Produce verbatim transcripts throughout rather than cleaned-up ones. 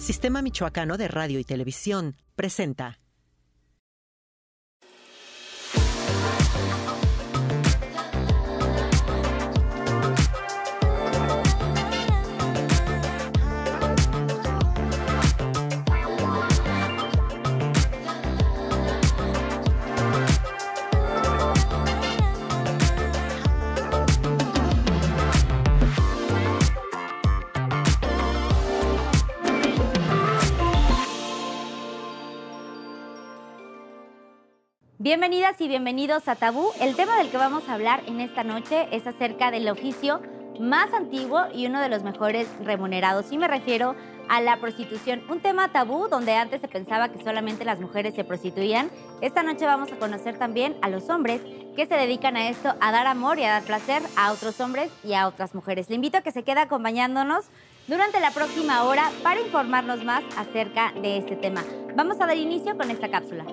Sistema Michoacano de Radio y Televisión presenta. Bienvenidas y bienvenidos a Tabú. El tema del que vamos a hablar en esta noche es acerca del oficio más antiguo y uno de los mejores remunerados. Y me refiero a la prostitución, un tema tabú donde antes se pensaba que solamente las mujeres se prostituían. Esta noche vamos a conocer también a los hombres que se dedican a esto, a dar amor y a dar placer a otros hombres y a otras mujeres. Le invito a que se quede acompañándonos durante la próxima hora para informarnos más acerca de este tema. Vamos a dar inicio con esta cápsula.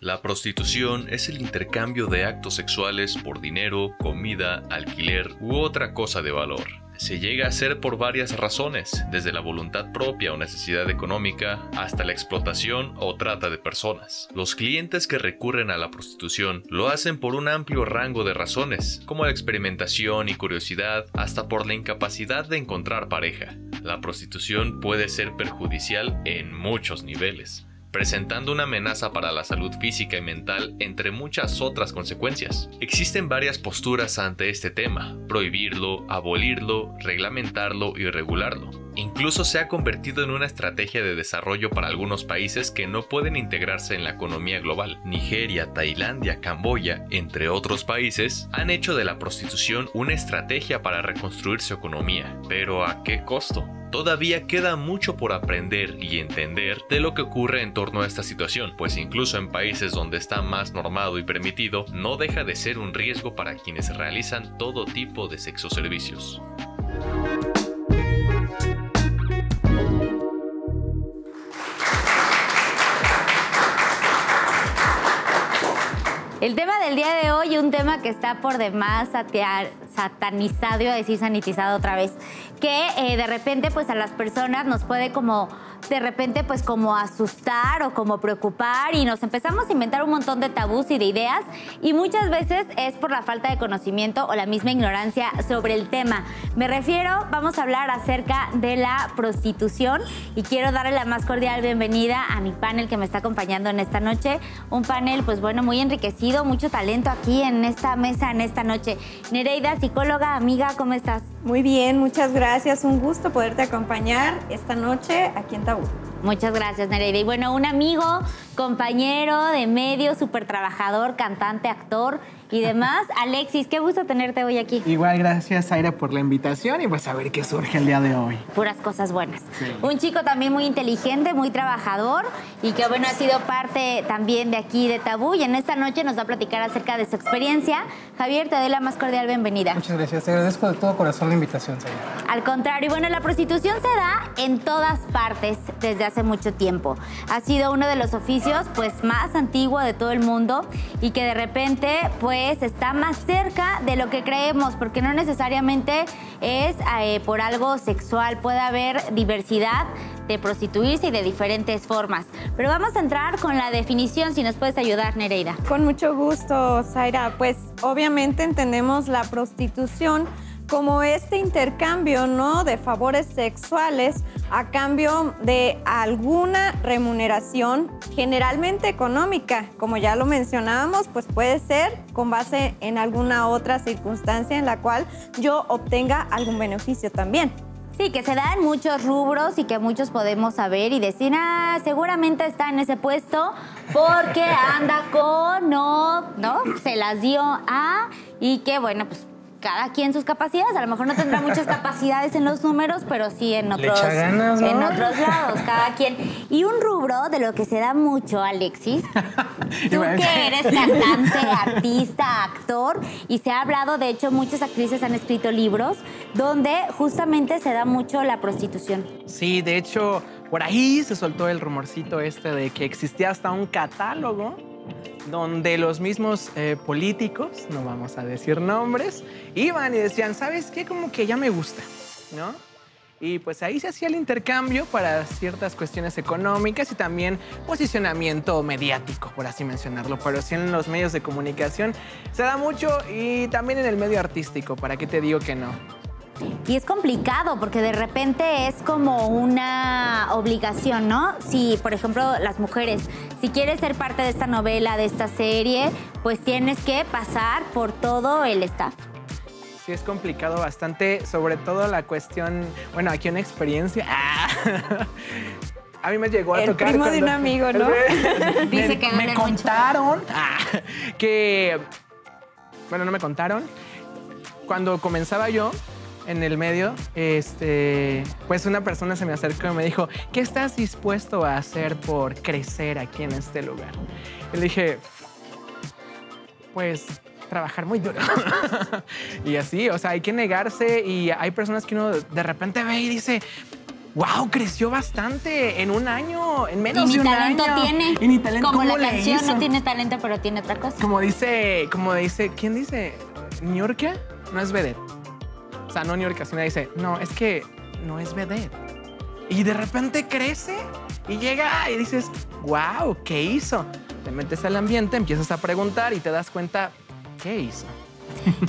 La prostitución es el intercambio de actos sexuales por dinero, comida, alquiler u otra cosa de valor. Se llega a hacer por varias razones, desde la voluntad propia o necesidad económica hasta la explotación o trata de personas. Los clientes que recurren a la prostitución lo hacen por un amplio rango de razones, como la experimentación y curiosidad, hasta por la incapacidad de encontrar pareja. La prostitución puede ser perjudicial en muchos niveles, presentando una amenaza para la salud física y mental, entre muchas otras consecuencias. Existen varias posturas ante este tema: prohibirlo, abolirlo, reglamentarlo y regularlo. Incluso se ha convertido en una estrategia de desarrollo para algunos países que no pueden integrarse en la economía global. Nigeria, Tailandia, Camboya, entre otros países, han hecho de la prostitución una estrategia para reconstruir su economía. ¿Pero a qué costo? Todavía queda mucho por aprender y entender de lo que ocurre en torno a esta situación, pues incluso en países donde está más normado y permitido, no deja de ser un riesgo para quienes realizan todo tipo de sexoservicios. El tema del día de hoy, un tema que está por demás satear, satanizado, iba a decir sanitizado otra vez, que eh, de repente pues a las personas nos puede como, de repente pues como asustar o como preocupar, y nos empezamos a inventar un montón de tabús y de ideas, y muchas veces es por la falta de conocimiento o la misma ignorancia sobre el tema. Me refiero, vamos a hablar acerca de la prostitución, y quiero darle la más cordial bienvenida a mi panel que me está acompañando en esta noche, un panel pues bueno, muy enriquecido, mucho talento aquí en esta mesa, en esta noche. Nereida, psicóloga, amiga, ¿cómo estás? Muy bien, muchas gracias. Un gusto poderte acompañar esta noche aquí en Tabú. Muchas gracias, Nereida. Y bueno, un amigo, compañero de medio, súper trabajador, cantante, actor y demás. Alexis, qué gusto tenerte hoy aquí. Igual, gracias, Zaira, por la invitación, y pues a ver qué surge el día de hoy. Puras cosas buenas. Sí. Un chico también muy inteligente, muy trabajador, y que bueno, ha sido parte también de aquí de Tabú, y en esta noche nos va a platicar acerca de su experiencia. Javier, te doy la más cordial bienvenida. Muchas gracias, te agradezco de todo corazón la invitación, Zaira. Al contrario, bueno, la prostitución se da en todas partes desde hace hace mucho tiempo. Ha sido uno de los oficios pues más antiguos de todo el mundo, y que de repente pues está más cerca de lo que creemos, porque no necesariamente es eh, por algo sexual, puede haber diversidad de prostituirse y de diferentes formas. Pero vamos a entrar con la definición, si nos puedes ayudar, Nereida. Con mucho gusto, Zaira. Pues obviamente entendemos la prostitución como este intercambio, ¿no?, de favores sexuales a cambio de alguna remuneración, generalmente económica, como ya lo mencionábamos, pues puede ser con base en alguna otra circunstancia en la cual yo obtenga algún beneficio también. Sí, que se dan muchos rubros y que muchos podemos saber y decir, ah, seguramente está en ese puesto porque anda con, no, no, se las dio a, y que bueno, pues cada quien sus capacidades, a lo mejor no tendrá muchas capacidades en los números, pero sí en otros, ganas, ¿no?, en otros lados, cada quien. Y un rubro de lo que se da mucho, Alexis, tú que eres cantante, artista, actor, y se ha hablado, de hecho, muchas actrices han escrito libros donde justamente se da mucho la prostitución. Sí, de hecho, por ahí se soltó el rumorcito este de que existía hasta un catálogo donde los mismos eh, políticos, no vamos a decir nombres, iban y decían, ¿sabes qué? Como que ya me gusta, ¿no? Y pues ahí se hacía el intercambio para ciertas cuestiones económicas y también posicionamiento mediático, por así mencionarlo. Pero sí en los medios de comunicación se da mucho y también en el medio artístico, ¿para qué te digo que no? Y es complicado porque de repente es como una obligación, ¿no? Si, por ejemplo, las mujeres, si quieres ser parte de esta novela, de esta serie, pues tienes que pasar por todo el staff. Sí, es complicado bastante, sobre todo la cuestión... Bueno, aquí una experiencia... ¡Ah! A mí me llegó a el tocar... El primo cuando... de un amigo, ¿no? Dice me, que no me contaron ah, que... Bueno, no me contaron. Cuando comenzaba yo en el medio, este, pues una persona se me acercó y me dijo, ¿qué estás dispuesto a hacer por crecer aquí en este lugar? Y le dije, pues... trabajar muy duro. Y así, o sea, hay que negarse y hay personas que uno de repente ve y dice, wow, creció bastante en un año, en menos y de un año. Tiene. Y ni talento tiene. Como la canción hizo? No tiene talento, pero tiene otra cosa. Como dice, como dice, ¿quién dice? Niorca no es vedette. O sea, no Niorca, sino dice, no, es que no es vedette. Y de repente crece y llega y dices, wow, ¿qué hizo? Te metes al ambiente, empiezas a preguntar y te das cuenta, ¿qué hizo?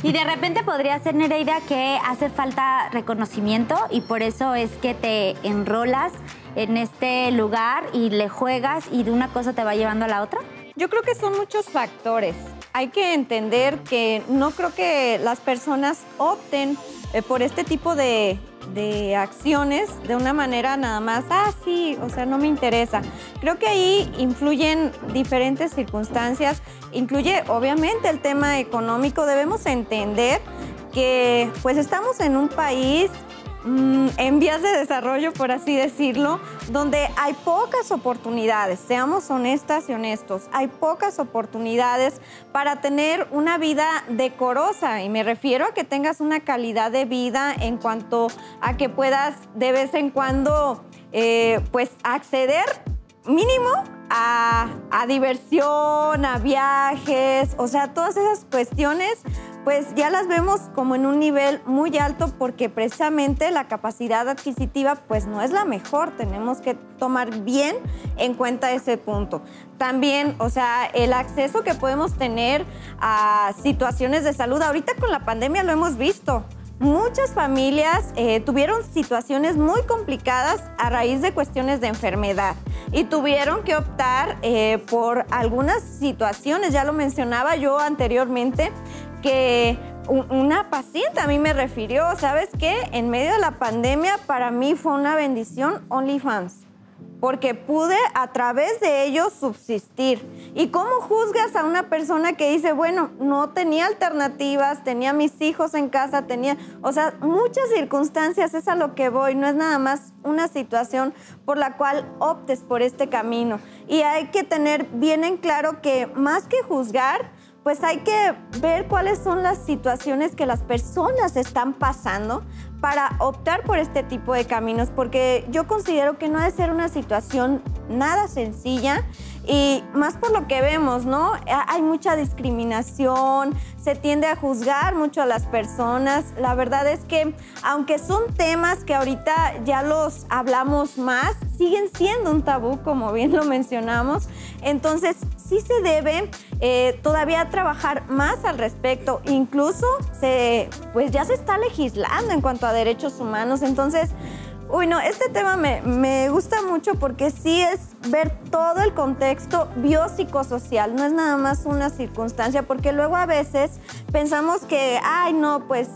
Y de repente podría ser, Nereida, que hace falta reconocimiento y por eso es que te enrolas en este lugar y le juegas y de una cosa te va llevando a la otra. Yo creo que son muchos factores. Hay que entender que no creo que las personas opten por este tipo de, de acciones de una manera nada más, ah, sí, o sea, no me interesa. Creo que ahí influyen diferentes circunstancias, incluye obviamente el tema económico. Debemos entender que pues estamos en un país mmm, en vías de desarrollo, por así decirlo, donde hay pocas oportunidades, seamos honestas y honestos, hay pocas oportunidades para tener una vida decorosa y me refiero a que tengas una calidad de vida en cuanto a que puedas de vez en cuando eh, pues acceder mínimo a, a diversión, a viajes, o sea, todas esas cuestiones pues ya las vemos como en un nivel muy alto porque precisamente la capacidad adquisitiva pues no es la mejor. Tenemos que tomar bien en cuenta ese punto. También, o sea, el acceso que podemos tener a situaciones de salud. Ahorita con la pandemia lo hemos visto. Muchas familias eh, tuvieron situaciones muy complicadas a raíz de cuestiones de enfermedad y tuvieron que optar eh, por algunas situaciones. Ya lo mencionaba yo anteriormente, que una paciente a mí me refirió, ¿sabes qué? En medio de la pandemia para mí fue una bendición OnlyFans, porque pude a través de ellos subsistir. ¿Y cómo juzgas a una persona que dice, bueno, no tenía alternativas, tenía mis hijos en casa, tenía... O sea, muchas circunstancias, es a lo que voy, no es nada más una situación por la cual optes por este camino. Y hay que tener bien en claro que más que juzgar, pues hay que ver cuáles son las situaciones que las personas están pasando para optar por este tipo de caminos, porque yo considero que no ha de ser una situación nada sencilla y más por lo que vemos, ¿no? Hay mucha discriminación, se tiende a juzgar mucho a las personas. La verdad es que, aunque son temas que ahorita ya los hablamos más, siguen siendo un tabú, como bien lo mencionamos. Entonces, sí se debe eh, todavía trabajar más al respecto. Incluso, se, pues ya se está legislando en cuanto a derechos humanos. Entonces, uy, no, este tema me, me gusta mucho porque sí es ver todo el contexto biopsicosocial. No es nada más una circunstancia, porque luego a veces pensamos que, ay, no, pues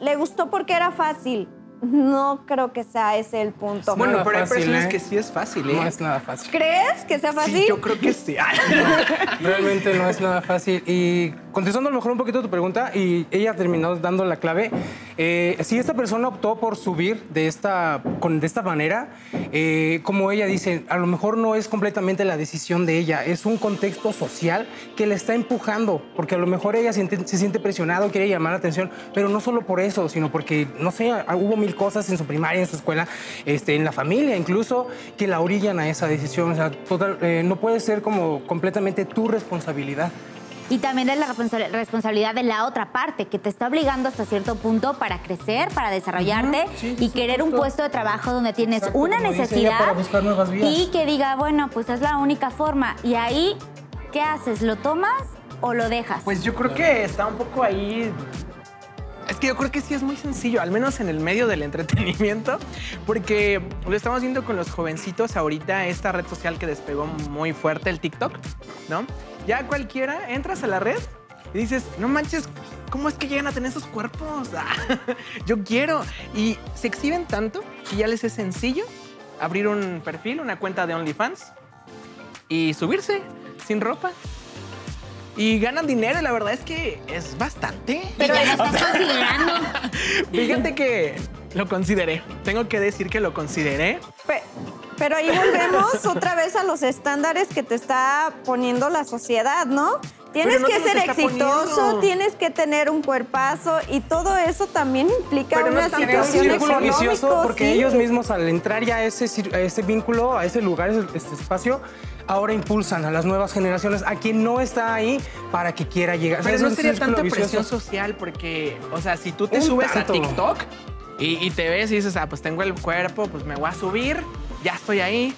le gustó porque era fácil. No creo que sea ese el punto. Bueno, pero hay personas que sí es fácil, ¿eh? No es nada fácil. ¿Crees que sea fácil? Sí, yo creo que sí. No, realmente no es nada fácil. Y contestando a lo mejor un poquito tu pregunta, y ella terminó dando la clave, Eh, si esta persona optó por subir de esta, con, de esta manera, eh, como ella dice, a lo mejor no es completamente la decisión de ella, es un contexto social que le está empujando, porque a lo mejor ella se, se siente presionada, quiere llamar la atención, pero no solo por eso, sino porque, no sé, hubo mil cosas en su primaria, en su escuela, este, en la familia incluso, que la orillan a esa decisión. O sea, total, eh, no puede ser como completamente tu responsabilidad. Y también es la responsa- responsabilidad de la otra parte, que te está obligando hasta cierto punto para crecer, para desarrollarte, uh-huh, sí, y querer un puesto de trabajo donde tienes, exacto, una necesidad y que diga, bueno, pues es la única forma. Y ahí, ¿qué haces? ¿Lo tomas o lo dejas? Pues yo creo que está un poco ahí... Es que yo creo que sí es muy sencillo, al menos en el medio del entretenimiento, porque lo estamos viendo con los jovencitos ahorita, esta red social que despegó muy fuerte, el TikTok, ¿no? Ya cualquiera, entras a la red y dices, no manches, ¿cómo es que llegan a tener esos cuerpos? Yo quiero. Y se exhiben tanto que ya les es sencillo abrir un perfil, una cuenta de OnlyFans y subirse sin ropa. Y ganan dinero, y la verdad es que es bastante. Pero lo estás considerando. Fíjate que lo consideré. Tengo que decir que lo consideré. Pe pero ahí volvemos otra vez a los estándares que te está poniendo la sociedad, ¿no? Tienes no que ser exitoso, poniendo. Tienes que tener un cuerpazo y todo eso también implica pero una no situación económica. Porque sí, ellos mismos al entrar ya a ese, a ese vínculo, a ese lugar, a este espacio, ahora impulsan a las nuevas generaciones, a quien no está ahí para que quiera llegar. Pero o sea, no sería tanta presión social porque, o sea, si tú te un subes tanto. a TikTok y, y te ves y dices, ah, pues tengo el cuerpo, pues me voy a subir, ya estoy ahí.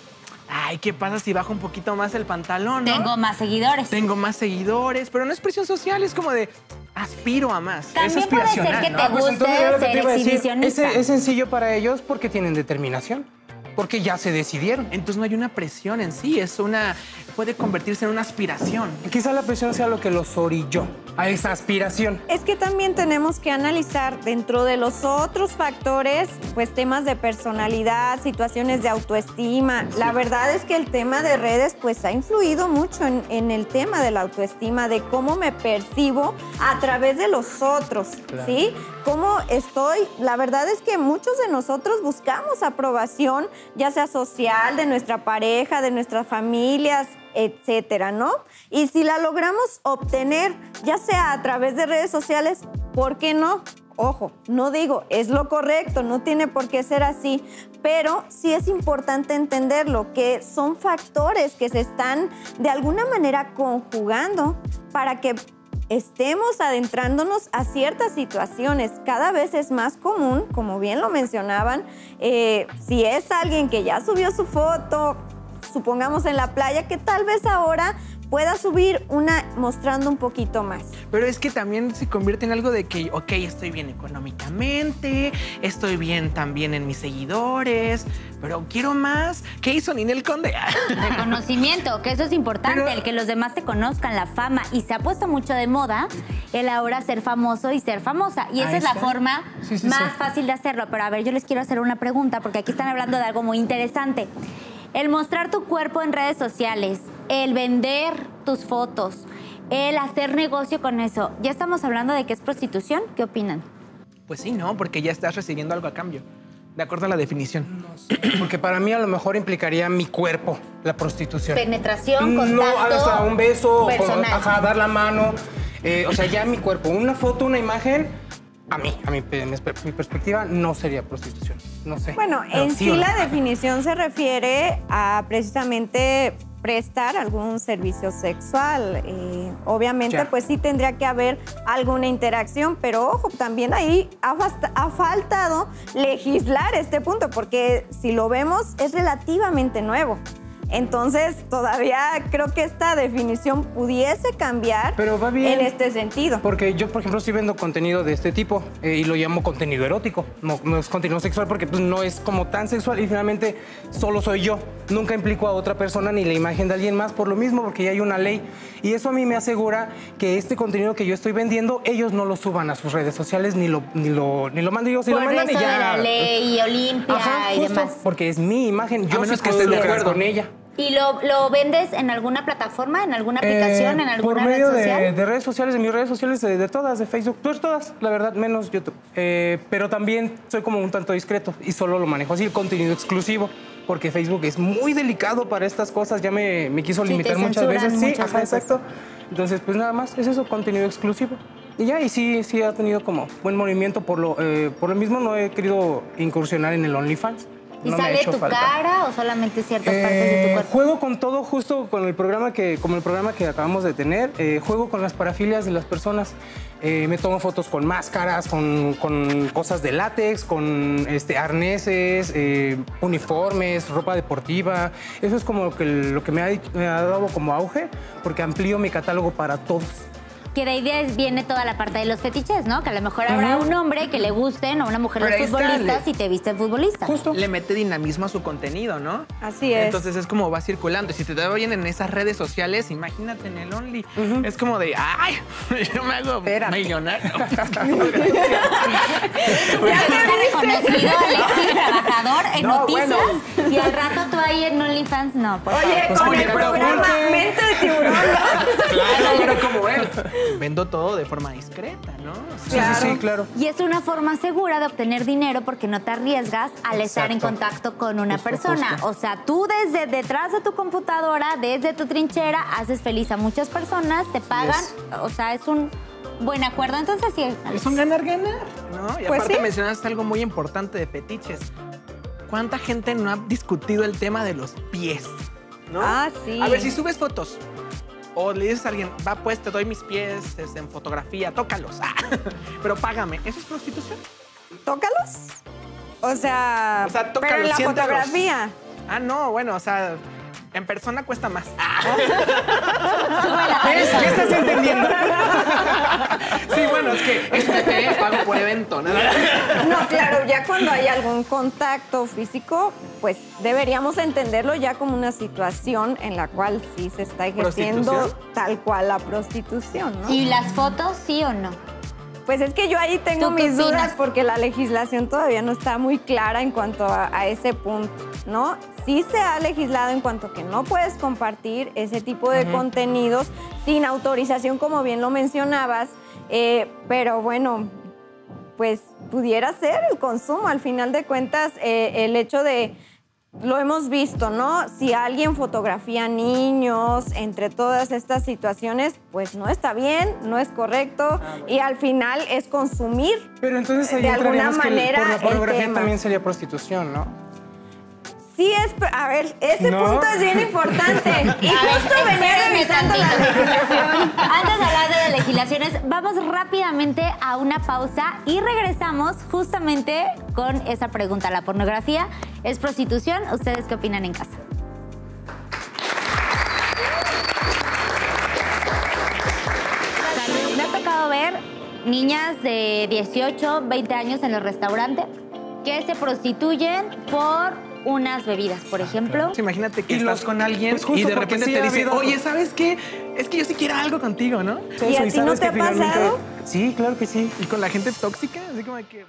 Ay, ¿qué pasa si bajo un poquito más el pantalón, no? Tengo más seguidores. Tengo más seguidores, pero no es presión social, es como de aspiro a más. También es aspiracional, puede ser que te ¿no? guste pues ser te exhibicionista. Decir, es, es sencillo para ellos porque tienen determinación, porque ya se decidieron. Entonces no hay una presión en sí, es una... puede convertirse en una aspiración. Quizá la presión sea lo que los orilló a esa aspiración. Es que también tenemos que analizar dentro de los otros factores, pues temas de personalidad, situaciones de autoestima. Sí. La verdad es que el tema de redes, pues ha influido mucho en, en el tema de la autoestima, de cómo me percibo a través de los otros, claro, ¿sí? Cómo estoy. La verdad es que muchos de nosotros buscamos aprobación, ya sea social, de nuestra pareja, de nuestras familias, etcétera, ¿no? Y si la logramos obtener, ya sea a través de redes sociales, ¿por qué no? Ojo, no digo, es lo correcto, no tiene por qué ser así, pero sí es importante entenderlo, que son factores que se están de alguna manera conjugando para que estemos adentrándonos a ciertas situaciones. Cada vez es más común, como bien lo mencionaban, eh, si es alguien que ya subió su foto, supongamos en la playa, que tal vez ahora pueda subir una mostrando un poquito más. Pero es que también se convierte en algo de que, ok, estoy bien económicamente, estoy bien también en mis seguidores, pero quiero más. ¿Qué hizo Ninel Conde? Reconocimiento, que eso es importante, pero... el que los demás te conozcan, la fama. Y se ha puesto mucho de moda el ahora ser famoso y ser famosa. Y esa ah, es la forma sí, sí, más sí. fácil de hacerlo. Pero a ver, yo les quiero hacer una pregunta, porque aquí están hablando de algo muy interesante. El mostrar tu cuerpo en redes sociales, el vender tus fotos, el hacer negocio con eso. ¿Ya estamos hablando de que es prostitución? ¿Qué opinan? Pues sí, no, porque ya estás recibiendo algo a cambio, de acuerdo a la definición. No sé. Porque para mí a lo mejor implicaría mi cuerpo, la prostitución. Penetración, contacto. No, hasta un beso, con, ajá, dar la mano. Eh, o sea, ya mi cuerpo. Una foto, una imagen, a mí, a mi, mi perspectiva, no sería prostitución. No sé. Bueno, en sí la definición se refiere a precisamente prestar algún servicio sexual. Eh, obviamente, ya. pues sí tendría que haber alguna interacción, pero ojo, también ahí ha, ha faltado legislar este punto, porque si lo vemos es relativamente nuevo. Entonces, todavía creo que esta definición pudiese cambiar, pero va bien, en este sentido. Porque yo, por ejemplo, estoy viendo contenido de este tipo eh, y lo llamo contenido erótico. No, no es contenido sexual porque pues, no es como tan sexual y finalmente solo soy yo. Nunca implico a otra persona ni la imagen de alguien más por lo mismo porque ya hay una ley. Y eso a mí me asegura que este contenido que yo estoy vendiendo, ellos no lo suban a sus redes sociales ni lo, ni lo, ni lo mando yo. Si por lo mandan eso y ya... de la ley, Olimpia, ajá, y justo, demás. Porque es mi imagen. Yo sé que estoy de acuerdo con ella. ¿Y lo, lo vendes en alguna plataforma, en alguna aplicación, eh, en alguna red social? Por medio de, de redes sociales, de mis redes sociales, de, de todas, de Facebook, pues todas, la verdad, menos YouTube. Eh, pero también soy como un tanto discreto y solo lo manejo así, el contenido exclusivo, porque Facebook es muy delicado para estas cosas, ya me, me quiso limitar sí, muchas veces. Muchas sí, veces. Ajá, exacto. Entonces, pues nada más, es eso, contenido exclusivo. Y ya, y sí, sí ha tenido como buen movimiento, por lo, eh, por lo mismo no he querido incursionar en el OnlyFans. ¿Y no sale tu falta. cara o solamente ciertas eh, partes de tu cuerpo? Juego con todo, justo con el programa que, como el programa que acabamos de tener, eh, juego con las parafilias de las personas. Eh, me tomo fotos con máscaras, con, con cosas de látex, con este, arneses, eh, uniformes, ropa deportiva. Eso es como que lo que me ha, me ha dado como auge, porque amplío mi catálogo para todos. Que de ahí viene toda la parte de los fetiches, ¿no? Que a lo mejor habrá un hombre que le gusten o una mujer de futbolistas y te visten futbolista. Justo. Le mete dinamismo a su contenido, ¿no? Así es. Entonces es como va circulando. Y si te da bien en esas redes sociales, imagínate en el Only. Uh -huh. Es como de, ¡ay! Yo me hago Espérate. millonario. Reconocido, Alexis, trabajador en no, noticias. Bueno. Y al rato tú ahí en OnlyFans, no. Por Oye, favor. con pues el programa Mente de Tiburón, ¿no? Claro, pero como él. Vendo todo de forma discreta, ¿no? O sea, claro. Sí, sí, claro. Y es una forma segura de obtener dinero porque no te arriesgas al Exacto. estar en contacto con una justo, persona. Justo. O sea, tú desde detrás de tu computadora, desde tu trinchera, haces feliz a muchas personas, te pagan, yes. o sea, es un buen acuerdo. Entonces, sí. Alex. Es un ganar-ganar, ¿no? Y pues aparte sí. mencionaste algo muy importante de fetiches. ¿Cuánta gente no ha discutido el tema de los pies? ¿No? Ah, sí. A ver, si subes fotos... O le dices a alguien, va, pues, te doy mis pies en fotografía, tócalos. Ah, pero págame. ¿Eso es prostitución? ¿Tócalos? O sea, o sea tócalos, pero en la siéntalos. fotografía. Ah, no, bueno, o sea, en persona cuesta más. Ah. ¿Qué estás entendiendo? Sí, bueno, es que este te pago por evento, ¿no? No, claro, ya cuando hay algún contacto físico, pues deberíamos entenderlo ya como una situación en la cual sí se está ejerciendo tal cual la prostitución, ¿no? ¿Y las fotos sí o no? Pues es que yo ahí tengo mis dudas porque la legislación todavía no está muy clara en cuanto a, a ese punto, ¿no? Sí se ha legislado en cuanto que no puedes compartir ese tipo de uh-huh. contenidos sin autorización, como bien lo mencionabas, eh, pero bueno, pues pudiera ser el consumo. Al final de cuentas, eh, el hecho de... Lo hemos visto, ¿no? Si alguien fotografía niños, entre todas estas situaciones, pues no está bien, no es correcto ah, bueno. y al final es consumir. Pero entonces ahí de alguna manera que el, por la pornografía también sería prostitución, ¿no? Sí es, a ver, ese no. punto es bien importante. Y a justo ver, venía revisando la legislación. Antes de hablar de las legislaciones, vamos rápidamente a una pausa y regresamos justamente con esa pregunta. ¿La pornografía es prostitución? ¿Ustedes qué opinan en casa? Me ha tocado ver niñas de dieciocho, veinte años en los restaurantes que se prostituyen por... unas bebidas, por ejemplo. Pues imagínate que y estás los, con alguien pues y de repente sí te dicen, oye, ¿sabes qué? Es que yo sí quiero algo contigo, ¿no? ¿Y, ¿Y a ti no te ha finalmente... pasado? Sí, claro que sí. ¿Y con la gente tóxica? Así como que...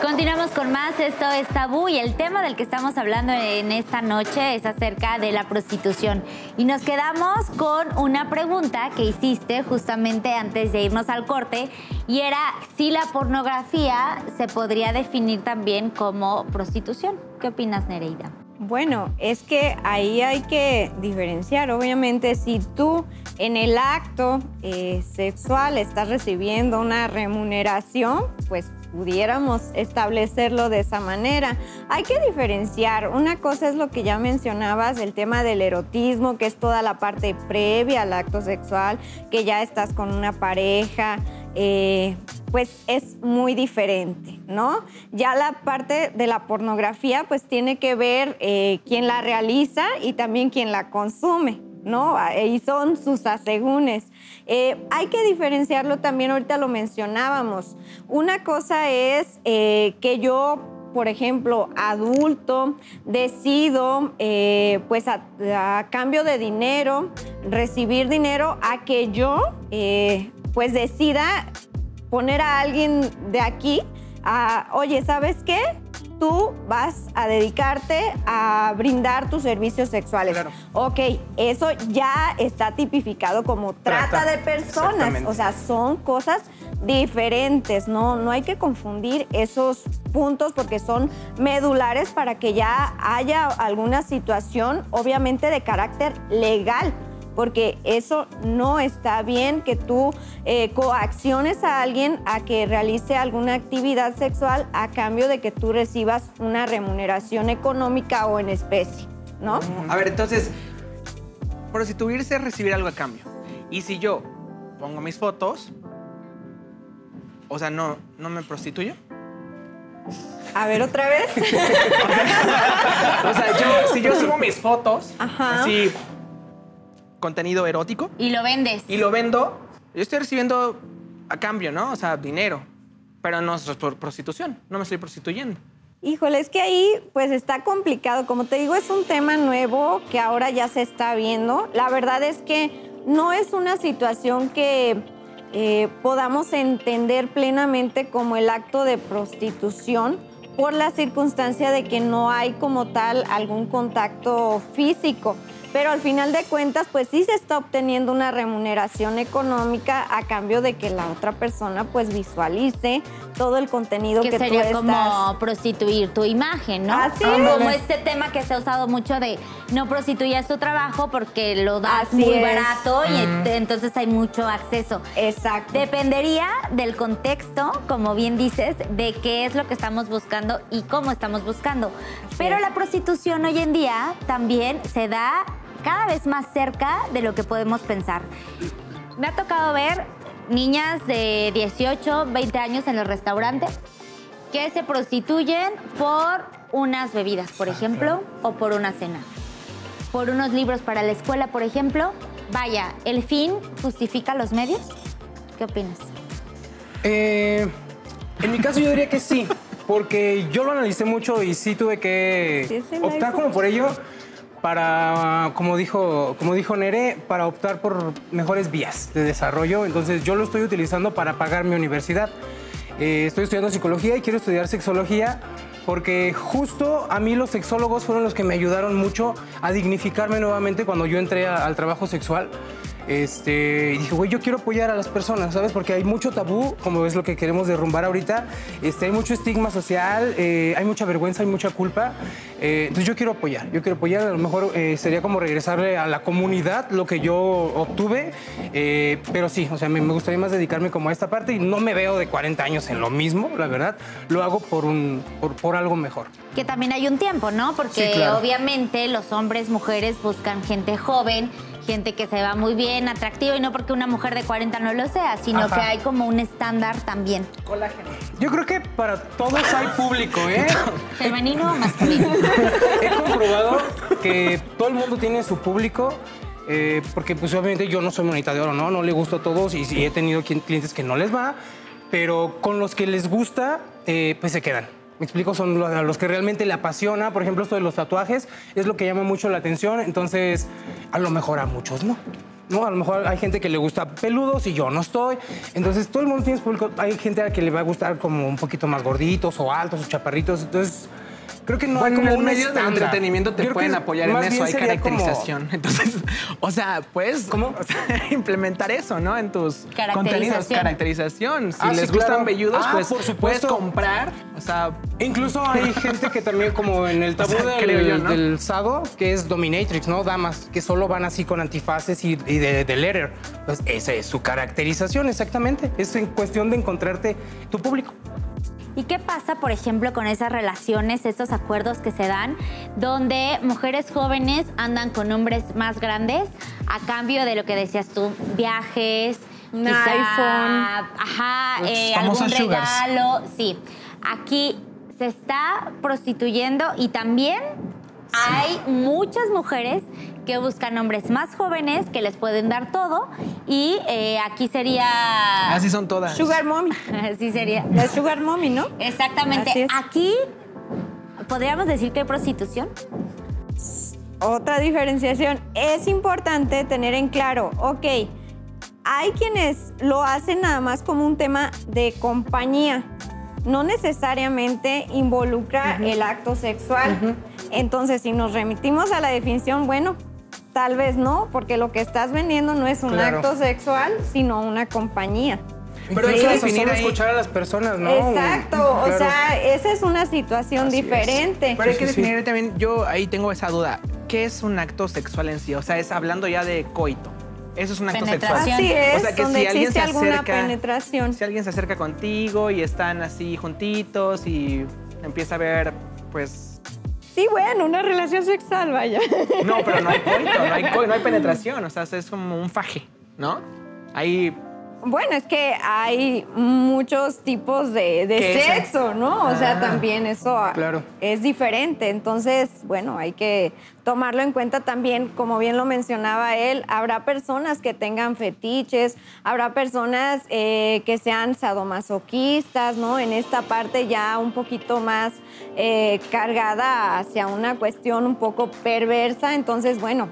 Continuamos con más, esto es Tabú y el tema del que estamos hablando en esta noche es acerca de la prostitución. Y nos quedamos con una pregunta que hiciste justamente antes de irnos al corte y era si la pornografía se podría definir también como prostitución. ¿Qué opinas, Nereida? Bueno, es que ahí hay que diferenciar, obviamente, si tú en el acto eh, sexual estás recibiendo una remuneración, pues pudiéramos establecerlo de esa manera. Hay que diferenciar, una cosa es lo que ya mencionabas, el tema del erotismo, que es toda la parte previa al acto sexual, que ya estás con una pareja, eh, pues es muy diferente, ¿no? Ya la parte de la pornografía pues tiene que ver eh, quién la realiza y también quién la consume, ¿no? Y son sus asegúnes. Eh, hay que diferenciarlo también, ahorita lo mencionábamos. Una cosa es eh, que yo por ejemplo, adulto, decido, eh, pues a, a cambio de dinero, recibir dinero, a que yo, eh, pues decida poner a alguien de aquí a, oye, ¿sabes qué? Tú vas a dedicarte a brindar tus servicios sexuales. Claro. Ok, eso ya está tipificado como trata, trata de personas. O sea, son cosas diferentes, ¿no? No hay que confundir esos puntos porque son medulares para que ya haya alguna situación, obviamente, de carácter legal. Porque eso no está bien, que tú eh, coacciones a alguien a que realice alguna actividad sexual a cambio de que tú recibas una remuneración económica o en especie, ¿no? A ver, entonces, prostituirse es recibir algo a cambio. Y si yo pongo mis fotos, o sea, ¿no, no me prostituyo? A ver, ¿otra vez? o sea, o sea yo, si yo subo mis fotos, ajá, así, contenido erótico. Y lo vendes. Y lo vendo. Yo estoy recibiendo a cambio, ¿no? O sea, dinero. Pero no es por prostitución. No me estoy prostituyendo. Híjole, es que ahí pues está complicado. Como te digo, es un tema nuevo que ahora ya se está viendo. La verdad es que no es una situación que eh, podamos entender plenamente como el acto de prostitución por la circunstancia de que no hay como tal algún contacto físico. Pero al final de cuentas, pues sí se está obteniendo una remuneración económica a cambio de que la otra persona pues visualice todo el contenido que, que sería tú estás... como prostituir tu imagen, ¿no? Así es. Como este tema que se ha usado mucho de no prostituyas tu trabajo porque lo das así muy es. barato y mm. entonces hay mucho acceso. Exacto. Dependería del contexto, como bien dices, de qué es lo que estamos buscando y cómo estamos buscando. Así Pero es. la prostitución hoy en día también se da cada vez más cerca de lo que podemos pensar. Me ha tocado ver niñas de dieciocho, veinte años en los restaurantes que se prostituyen por unas bebidas, por ejemplo, o por una cena. Por unos libros para la escuela, por ejemplo. Vaya, ¿el fin justifica los medios? ¿Qué opinas? Eh, en mi caso yo diría que sí, porque yo lo analicé mucho y sí tuve que sí, sí, optar como por ello. Para, como dijo, como dijo Nere, para optar por mejores vías de desarrollo. Entonces, yo lo estoy utilizando para pagar mi universidad. Eh, estoy estudiando psicología y quiero estudiar sexología porque justo a mí los sexólogos fueron los que me ayudaron mucho a dignificarme nuevamente cuando yo entré a, al trabajo sexual. Este, y dije, güey, yo quiero apoyar a las personas, ¿sabes? Porque hay mucho tabú, como es lo que queremos derrumbar ahorita. Este, hay mucho estigma social, eh, hay mucha vergüenza, hay mucha culpa. Eh, entonces yo quiero apoyar, yo quiero apoyar. A lo mejor eh, sería como regresarle a la comunidad lo que yo obtuve. Eh, pero sí, o sea, me, me gustaría más dedicarme como a esta parte y no me veo de cuarenta años en lo mismo, la verdad. Lo hago por, un, por, por algo mejor. Que también hay un tiempo, ¿no? Porque sí, claro, obviamente los hombres, mujeres buscan gente joven, gente que se va muy bien, atractiva, y no porque una mujer de cuarenta no lo sea, sino ajá, que hay como un estándar también. Colágeno. Yo creo que para todos hay público, ¿eh? Femenino o masculino. He comprobado que todo el mundo tiene su público, eh, porque pues obviamente yo no soy monedita de oro, ¿no? No le gusto a todos y, y he tenido clientes que no les va, pero con los que les gusta, eh, pues se quedan. Me explico, son los, los que realmente le apasiona. Por ejemplo, esto de los tatuajes es lo que llama mucho la atención. Entonces, a lo mejor a muchos no. ¿No? A lo mejor hay gente que le gusta peludos y yo no estoy. Entonces, todo el mundo tiene público. Hay gente a la que le va a gustar como un poquito más gorditos o altos o chaparritos. Entonces, creo que no bueno, hay como un medio de entretenimiento te Creo pueden apoyar en eso. Hay caracterización. Como... Entonces, o sea, pues, ¿cómo? O sea, implementar eso, ¿no? En tus contenidos. Caracterización. Si ah, les sí, gustan claro. velludos, ah, pues por supuesto. puedes comprar. O sea, incluso hay gente que también, como en el tabú o sea, del, yo, ¿no? del sado, que es dominatrix, ¿no? Damas, que solo van así con antifaces y, y de, de letter. Pues esa es su caracterización, exactamente. Es en cuestión de encontrarte tu público. ¿Y qué pasa, por ejemplo, con esas relaciones, esos acuerdos que se dan, donde mujeres jóvenes andan con hombres más grandes a cambio de lo que decías tú, viajes, un quizá, iPhone, ajá, eh, algún regalo? Sí, aquí se está prostituyendo y también sí. hay muchas mujeres que buscan hombres más jóvenes que les pueden dar todo y eh, aquí sería... Así son todas. Sugar mommy. Así sería. La sugar mommy, ¿no? Exactamente. Aquí ¿podríamos decir que hay prostitución? Otra diferenciación. Es importante tener en claro, ok, hay quienes lo hacen nada más como un tema de compañía. No necesariamente involucra uh-huh. el acto sexual. Uh-huh. Entonces, si nos remitimos a la definición, bueno, tal vez no, porque lo que estás vendiendo no es un claro. acto sexual, sino una compañía. Pero hay que definir ahí. Escuchar a las personas, ¿no? Exacto, claro. o sea, esa es una situación Así diferente. Es. Pero hay que definir también, yo ahí tengo esa duda, ¿qué es un acto sexual en sí? O sea, es hablando ya de coito. Eso es un acto sexual. Así es, o sea, que donde si existe alguien se acerca, alguna penetración. Si alguien se acerca contigo y están así juntitos y empieza a ver, pues... Sí, bueno, una relación sexual, vaya. No, pero no hay coito, no hay, coito, no hay penetración, o sea, es como un faje, ¿no? Hay... Bueno, es que hay muchos tipos de, de sexo, ¿no? O ah, sea, también eso claro. es diferente. Entonces, bueno, hay que tomarlo en cuenta también. Como bien lo mencionaba él, habrá personas que tengan fetiches, habrá personas eh, que sean sadomasoquistas, ¿no? En esta parte ya un poquito más eh, cargada hacia una cuestión un poco perversa. Entonces, bueno...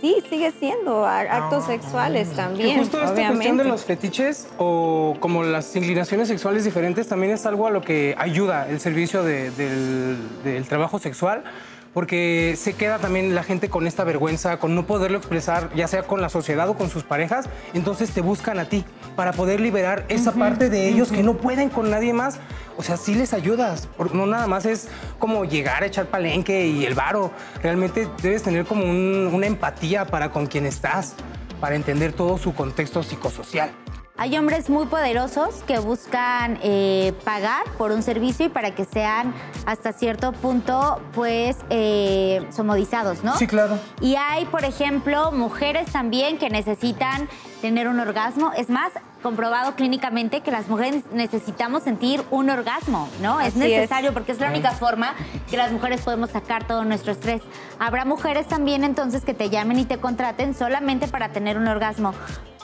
Sí, sigue siendo actos sexuales ah, también, justo esta obviamente. Cuestión de los fetiches o como las inclinaciones sexuales diferentes también es algo a lo que ayuda el servicio de, del, del trabajo sexual, porque se queda también la gente con esta vergüenza, con no poderlo expresar, ya sea con la sociedad o con sus parejas, entonces te buscan a ti para poder liberar esa uh-huh, parte de ellos uh-huh. que no pueden con nadie más. O sea, sí les ayudas, no nada más es como llegar a echar palenque y el varo. Realmente debes tener como un, una empatía para con quien estás, para entender todo su contexto psicosocial. Hay hombres muy poderosos que buscan eh, pagar por un servicio y para que sean hasta cierto punto, pues, eh, somodizados, ¿no? Sí, claro. Y hay, por ejemplo, mujeres también que necesitan tener un orgasmo. Es más, comprobado clínicamente que las mujeres necesitamos sentir un orgasmo, ¿no? Así es necesario es. Porque es la única forma que las mujeres podemos sacar todo nuestro estrés. Habrá mujeres también, entonces, que te llamen y te contraten solamente para tener un orgasmo.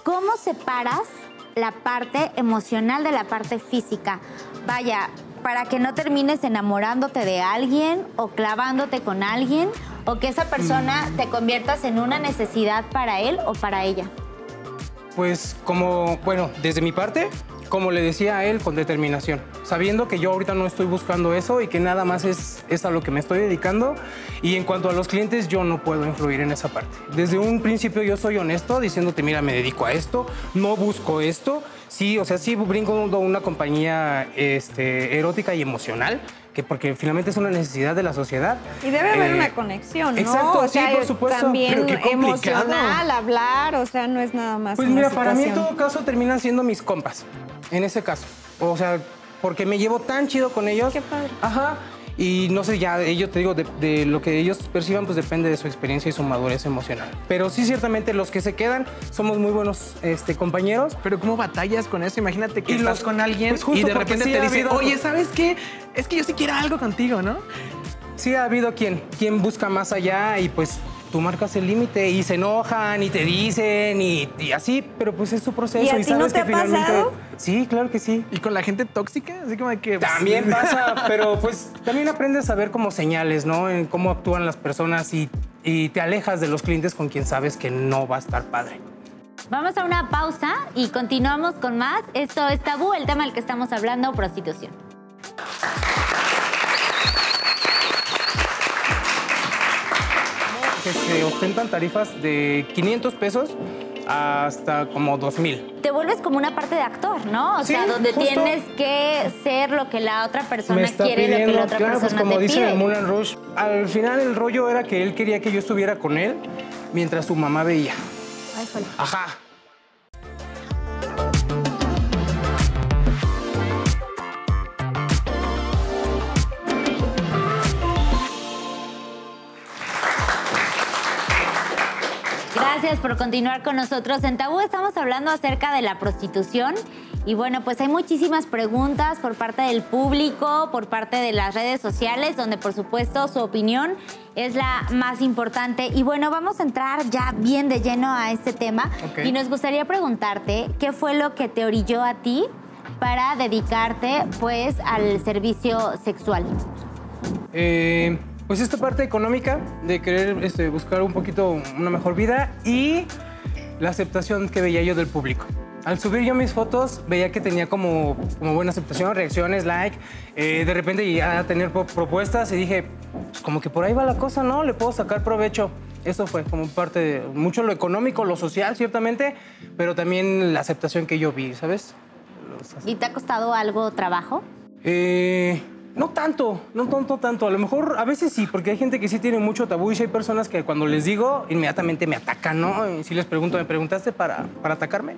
¿Cómo separas la parte emocional de la parte física? Vaya, para que no termines enamorándote de alguien o clavándote con alguien o que esa persona te conviertas en una necesidad para él o para ella. Pues como, bueno, desde mi parte, como le decía a él, con determinación. Sabiendo que yo ahorita no estoy buscando eso y que nada más es, es a lo que me estoy dedicando. Y en cuanto a los clientes, yo no puedo influir en esa parte. Desde un principio yo soy honesto diciéndote, mira, me dedico a esto, no busco esto. Sí, o sea, sí brinco una compañía este, erótica y emocional, que porque finalmente es una necesidad de la sociedad. Y debe haber eh, una conexión, ¿no? Exacto, o sí, sea, por supuesto. También pero emocional, hablar, o sea, no es nada más. Pues mira, situación. Para mí en todo caso terminan siendo mis compas, en ese caso. O sea, porque me llevo tan chido con ellos. Qué padre. Ajá. Y no sé, ya ellos, te digo, de, de lo que ellos perciban, pues depende de su experiencia y su madurez emocional. Pero sí, ciertamente, los que se quedan somos muy buenos este, compañeros. Pero ¿cómo batallas con eso? Imagínate que y estás los, con alguien pues justo y de repente sí te dice, habido... oye, ¿sabes qué? Es que yo sí quiero algo contigo, ¿no? Sí ha habido quien, quien busca más allá y pues... Tú marcas el límite y se enojan y te dicen y, y así, pero pues es su proceso. ¿Y a ti sabes no te que ha finalmente... pasado? Sí, claro que sí. ¿Y con la gente tóxica? Así como de que... También pues... pasa, pero pues también aprendes a ver como señales, ¿no? En cómo actúan las personas y, y te alejas de los clientes con quien sabes que no va a estar padre. Vamos a una pausa y continuamos con más. Esto es Tabú, el tema del que estamos hablando, prostitución. Que se ostentan tarifas de quinientos pesos hasta como dos mil. Te vuelves como una parte de actor, ¿no? O sí, sea, donde tienes que ser lo que la otra persona quiere, pidiendo, lo que la otra claro, persona pues como te dice Moulin Rouge. Al final el rollo era que él quería que yo estuviera con él mientras su mamá veía. Ay, joder. Ajá. Gracias por continuar con nosotros. En Tabú estamos hablando acerca de la prostitución y bueno, pues hay muchísimas preguntas por parte del público, por parte de las redes sociales, donde por supuesto su opinión es la más importante. Y bueno, vamos a entrar ya bien de lleno a este tema. Okay. Y nos gustaría preguntarte, ¿qué fue lo que te orilló a ti para dedicarte pues al servicio sexual? eh, pues esta parte económica de querer este, buscar un poquito una mejor vida y la aceptación que veía yo del público. Al subir yo mis fotos, veía que tenía como, como buena aceptación, reacciones, like. Eh, de repente llegué a tener propuestas y dije, pues como que por ahí va la cosa, ¿no? Le puedo sacar provecho. Eso fue como parte de mucho lo económico, lo social, ciertamente, pero también la aceptación que yo vi, ¿sabes? ¿Y te ha costado algo trabajo? Eh... No tanto, no tanto, tanto. A lo mejor, a veces sí, porque hay gente que sí tiene mucho tabú y hay personas que cuando les digo, inmediatamente me atacan, ¿no? Y si les pregunto, ¿me preguntaste para, para atacarme?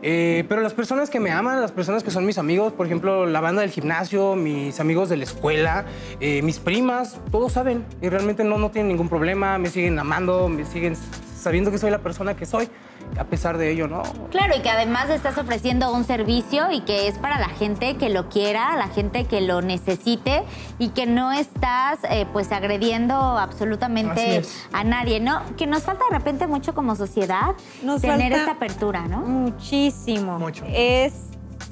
Eh, pero las personas que me aman, las personas que son mis amigos, por ejemplo, la banda del gimnasio, mis amigos de la escuela, eh, mis primas, todos saben y realmente no, no tienen ningún problema, me siguen amando, me siguen sabiendo que soy la persona que soy. A pesar de ello, ¿no? Claro, y que además estás ofreciendo un servicio y que es para la gente que lo quiera, la gente que lo necesite y que no estás, eh, pues, agrediendo absolutamente a nadie, ¿no? Que nos falta de repente mucho como sociedad nos tener esta apertura, ¿no? Muchísimo. Mucho. Es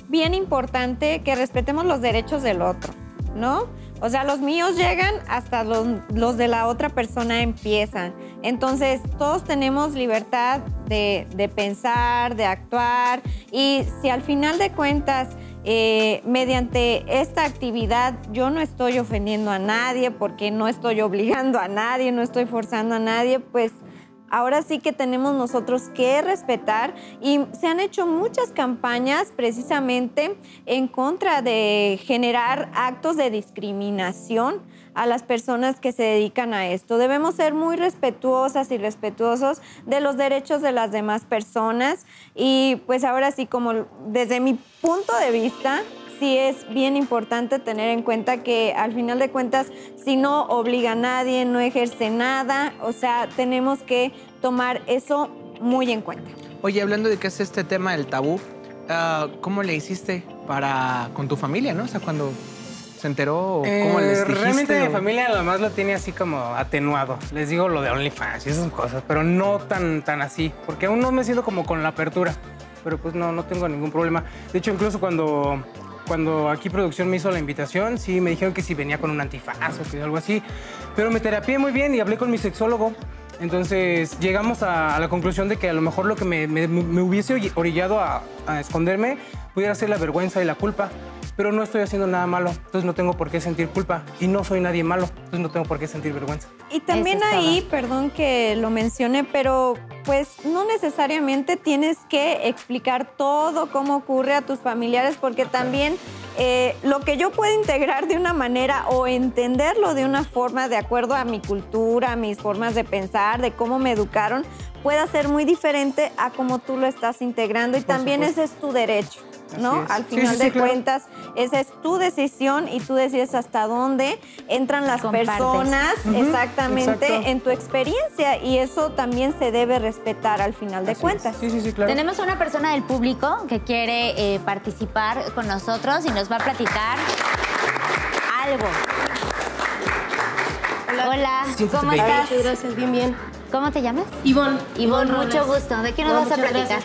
bien importante que respetemos los derechos del otro, ¿no? O sea, los míos llegan hasta los, los de la otra persona empiezan. Entonces, todos tenemos libertad de, de pensar, de actuar. Y si al final de cuentas, eh, mediante esta actividad, yo no estoy ofendiendo a nadie porque no estoy obligando a nadie, no estoy forzando a nadie, pues ahora sí que tenemos nosotros que respetar. Y se han hecho muchas campañas precisamente en contra de generar actos de discriminación a las personas que se dedican a esto. Debemos ser muy respetuosas y respetuosos de los derechos de las demás personas. Y pues ahora sí, como desde mi punto de vista, sí es bien importante tener en cuenta que al final de cuentas, si no obliga a nadie, no ejerce nada, o sea, tenemos que tomar eso muy en cuenta. Oye, hablando de qué es este tema del tabú, ¿cómo le hiciste para con tu familia, no? O sea, cuando se enteró, ¿cómo eh, les dijiste? Realmente mi familia nada más lo tiene así como atenuado. Les digo lo de OnlyFans y esas cosas, pero no tan, tan así, porque aún no me siento como con la apertura, pero pues no, no tengo ningún problema. De hecho, incluso cuando... Cuando aquí producción me hizo la invitación, sí, me dijeron que si venía con un antifaz o que algo así. Pero me terapié muy bien y hablé con mi sexólogo. Entonces llegamos a, a la conclusión de que a lo mejor lo que me, me, me hubiese orillado a, a esconderme pudiera ser la vergüenza y la culpa. Pero no estoy haciendo nada malo, entonces no tengo por qué sentir culpa. Y no soy nadie malo, entonces no tengo por qué sentir vergüenza. Y también ahí, perdón que lo mencione, pero pues no necesariamente tienes que explicar todo cómo ocurre a tus familiares, porque también eh, lo que yo puedo integrar de una manera o entenderlo de una forma de acuerdo a mi cultura, a mis formas de pensar, de cómo me educaron, pueda ser muy diferente a cómo tú lo estás integrando. Y también ese es tu derecho, ¿no? Al final sí, sí, sí, de claro. cuentas, esa es tu decisión y tú decides hasta dónde entran las Compartes. personas uh-huh. exactamente Exacto. en tu experiencia y eso también se debe respetar al final Así de cuentas. Sí, sí, sí, claro. Tenemos a una persona del público que quiere eh, participar con nosotros y nos va a platicar algo. Hola, Hola. ¿cómo estás? Muchas gracias, bien, bien. ¿Cómo te llamas? Ivonne. Ivonne, mucho gusto. ¿De qué nos vas a platicar?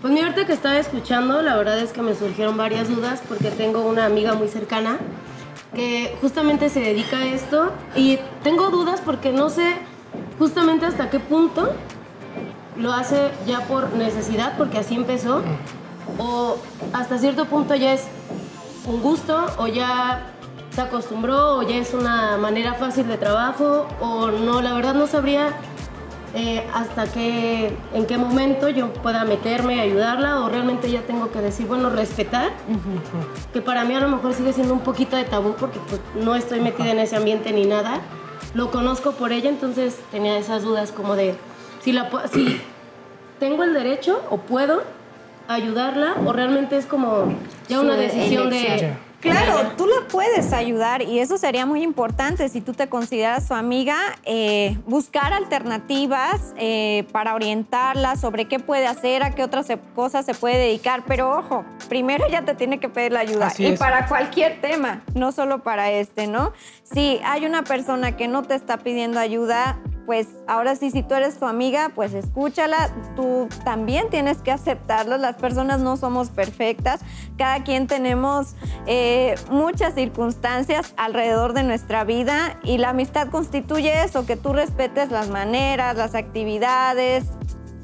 Pues mira, ahorita que estaba escuchando, la verdad es que me surgieron varias dudas porque tengo una amiga muy cercana que justamente se dedica a esto y tengo dudas porque no sé justamente hasta qué punto lo hace ya por necesidad, porque así empezó, o hasta cierto punto ya es un gusto o ya se acostumbró o ya es una manera fácil de trabajo o no, la verdad no sabría... Eh, hasta que, en qué momento yo pueda meterme, ayudarla o realmente ya tengo que decir, bueno, respetar, uh-huh. que para mí a lo mejor sigue siendo un poquito de tabú porque pues, no estoy metida en ese ambiente ni nada, lo conozco por ella, entonces tenía esas dudas como de si, la, si tengo el derecho o puedo ayudarla o realmente es como ya una decisión de... Claro, tú la puedes ayudar y eso sería muy importante si tú te consideras su amiga, eh, buscar alternativas eh, para orientarla sobre qué puede hacer, a qué otras cosas se puede dedicar. Pero ojo, primero ella te tiene que pedir la ayuda. Así y es. Para cualquier tema, no solo para este, ¿no? Si hay una persona que no te está pidiendo ayuda, pues ahora sí, si tú eres su amiga, pues escúchala. Tú también tienes que aceptarlo. Las personas no somos perfectas. Cada quien tenemos eh, muchas circunstancias alrededor de nuestra vida y la amistad constituye eso, que tú respetes las maneras, las actividades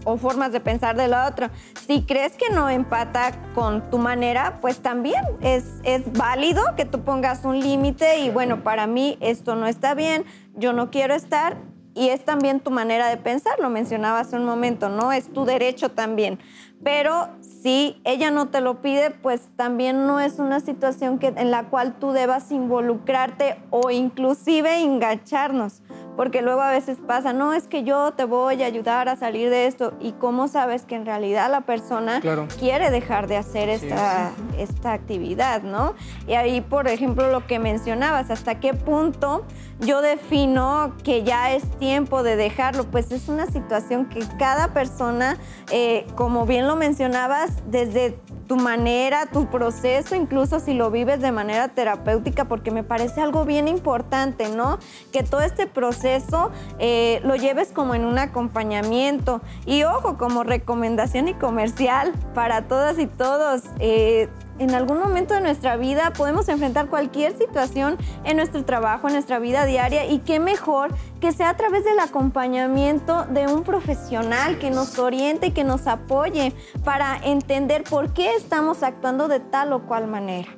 o formas de pensar de la otra. Si crees que no empata con tu manera, pues también es, es válido que tú pongas un límite y bueno, para mí esto no está bien, yo no quiero estar. Y es también tu manera de pensar, lo mencionaba hace un momento, ¿no? Es tu derecho también. Pero si ella no te lo pide, pues también no es una situación que, en la cual tú debas involucrarte o inclusive engancharnos. Porque luego a veces pasa, no, es que yo te voy a ayudar a salir de esto. ¿Y cómo sabes que en realidad la persona claro. quiere dejar de hacer esta, sí, sí. esta actividad, ¿no? Y ahí, por ejemplo, lo que mencionabas, ¿hasta qué punto yo defino que ya es tiempo de dejarlo? Pues es una situación que cada persona, eh, como bien lo mencionabas, desde tu manera, tu proceso, incluso si lo vives de manera terapéutica, porque me parece algo bien importante, ¿no? Que todo este proceso eh, lo lleves como en un acompañamiento. Y ojo, como recomendación y comercial para todas y todos, eh, en algún momento de nuestra vida podemos enfrentar cualquier situación en nuestro trabajo, en nuestra vida diaria, y qué mejor que sea a través del acompañamiento de un profesional que nos oriente, que nos apoye para entender por qué estamos actuando de tal o cual manera.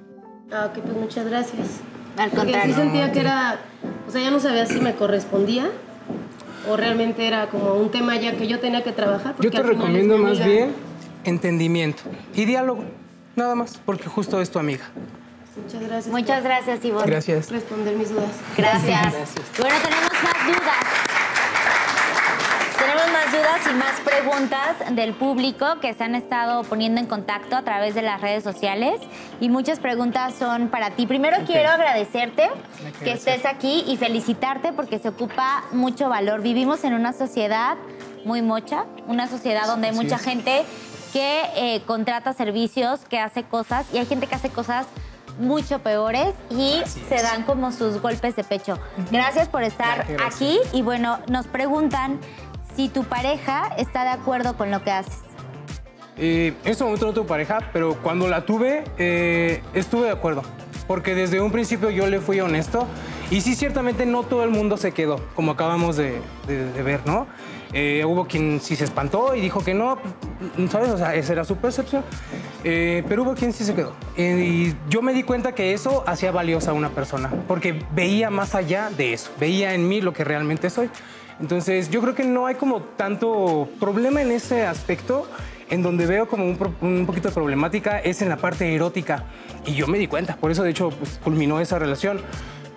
Ok, pues muchas gracias. Al contrario. Porque sí sentía que era, o sea, ya no sabía si me correspondía o realmente era como un tema ya que yo tenía que trabajar. Yo te recomiendo más bien entendimiento y diálogo. Nada más, porque justo es tu amiga. Muchas gracias. Muchas gracias, Ivonne. Gracias. Por responder mis dudas. Gracias. Gracias. Bueno, tenemos más dudas. Tenemos más dudas y más preguntas del público que se han estado poniendo en contacto a través de las redes sociales. Y muchas preguntas son para ti. Primero okay. quiero agradecerte okay, que gracias. estés aquí y felicitarte porque se ocupa mucho valor. Vivimos en una sociedad muy mocha, una sociedad donde hay mucha sí. gente... que eh, contrata servicios, que hace cosas, y hay gente que hace cosas mucho peores y se dan como sus golpes de pecho. Gracias por estar gracias. aquí. Y bueno, nos preguntan si tu pareja está de acuerdo con lo que haces. Eh, en este momento no tengo pareja, pero cuando la tuve, eh, estuve de acuerdo. Porque desde un principio yo le fui honesto. Y sí, ciertamente no todo el mundo se quedó, como acabamos de, de, de ver, ¿no? Eh, hubo quien sí se espantó y dijo que no, ¿sabes? O sea, esa era su percepción. Eh, pero hubo quien sí se quedó. Eh, y yo me di cuenta que eso hacía valiosa a una persona, porque veía más allá de eso, veía en mí lo que realmente soy. Entonces, yo creo que no hay como tanto problema en ese aspecto. En donde veo como un, pro, un poquito de problemática es en la parte erótica. Y yo me di cuenta, por eso, de hecho, pues, culminó esa relación.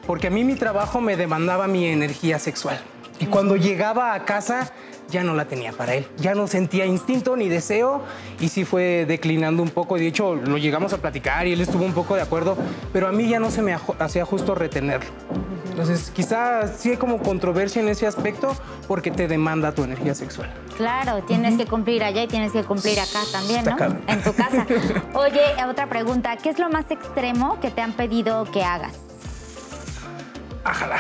Porque a mí mi trabajo me demandaba mi energía sexual. Y cuando llegaba a casa, ya no la tenía para él. Ya no sentía instinto ni deseo y sí fue declinando un poco. De hecho, lo llegamos a platicar y él estuvo un poco de acuerdo, pero a mí ya no se me hacía justo retenerlo. Entonces, quizás sí hay como controversia en ese aspecto porque te demanda tu energía sexual. Claro, tienes que cumplir allá y tienes que cumplir acá también, ¿no? En tu casa. Oye, otra pregunta. ¿Qué es lo más extremo que te han pedido que hagas? Ájala.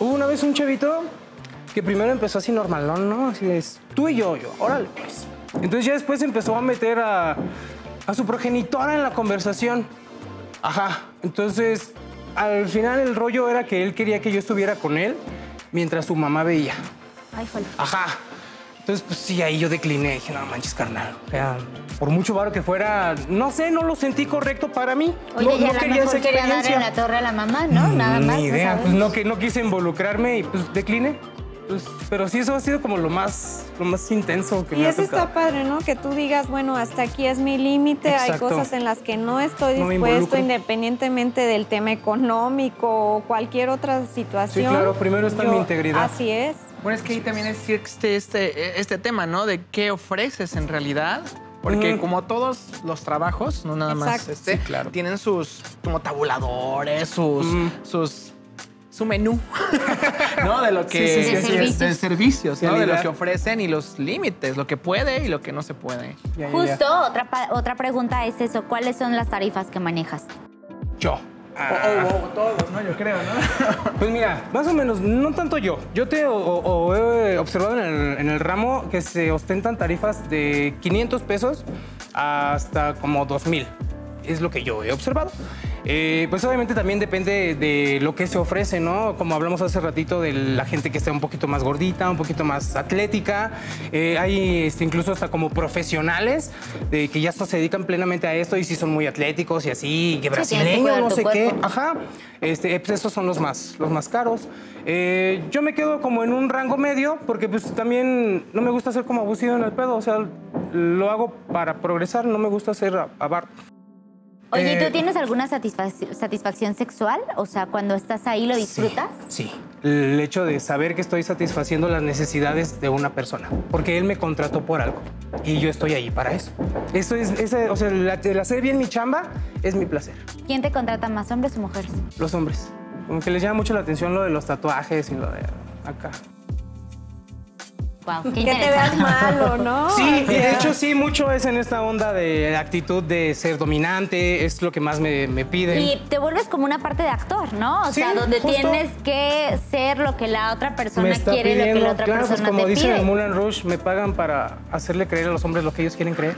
Hubo una vez un chavito que primero empezó así normalón, ¿no? Así es, tú y yo, yo, órale, pues. Entonces ya después empezó a meter a, a su progenitora en la conversación. Ajá, entonces al final el rollo era que él quería que yo estuviera con él mientras su mamá veía. Ay, joder. Ajá, entonces pues sí, ahí yo decliné, dije, no manches, carnal, o sea... Por mucho varo que fuera, no sé, no lo sentí correcto para mí. Oye, no, no a quería esa experiencia. Quería darle en la torre a la mamá, ¿no? Nada más. Ni idea, no, pues no, que, no quise involucrarme y pues decliné. Pues, pero sí, eso ha sido como lo más, lo más intenso que y me ha tocado. Y eso está padre, ¿no? Que tú digas, bueno, hasta aquí es mi límite, hay cosas en las que no estoy dispuesto, no independientemente del tema económico o cualquier otra situación. Sí, claro, primero está Yo, mi integridad. Así es. Bueno, es que ahí también es este, este, este tema, ¿no? De qué ofreces en realidad. Porque como todos los trabajos, no nada Exacto. más este, sí, claro. tienen sus como tabuladores, sus, mm. sus su menú, ¿no? De lo que sí, sí, sí, de sí, servicios, de servicios ¿no? de lo que ofrecen y los límites, lo que puede y lo que no se puede. Ya, ya, ya. Justo otra otra pregunta es eso, ¿cuáles son las tarifas que manejas? Yo. Ah. O, o, o todos, ¿no? Yo creo, ¿no? Pues mira, más o menos, no tanto yo. Yo te o, o he observado en el, en el ramo que se ostentan tarifas de quinientos pesos hasta como dos mil. Es lo que yo he observado. Eh, pues obviamente también depende de lo que se ofrece, ¿no? Como hablamos hace ratito de la gente que está un poquito más gordita, un poquito más atlética. Eh, hay este, incluso hasta como profesionales de que ya se dedican plenamente a esto y sí son muy atléticos y así, que brasileños, no sé qué. Ajá. Este, pues esos son los más, los más caros. Eh, yo me quedo como en un rango medio porque pues también no me gusta ser como abusivo en el pedo. O sea, lo hago para progresar, no me gusta ser avaro. Oye, ¿y tú tienes alguna satisfac satisfacción sexual? O sea, cuando estás ahí, ¿lo disfrutas? Sí, sí. El hecho de saber que estoy satisfaciendo las necesidades de una persona. Porque él me contrató por algo y yo estoy ahí para eso. Eso es, esa, o sea, la, el hacer bien mi chamba es mi placer. ¿Quién te contrata más, hombres o mujeres? Los hombres. Como que les llama mucho la atención lo de los tatuajes y lo de acá. Wow, que te veas malo, ¿no? Sí, y de hecho sí, mucho es en esta onda de actitud de ser dominante, es lo que más me, me piden. Y te vuelves como una parte de actor, ¿no? O sí, sea, donde tienes que ser lo que la otra persona quiere, pidiendo, lo que la otra claro, persona pues como te dicen pide. En Moulin Rouge, me pagan para hacerle creer a los hombres lo que ellos quieren creer.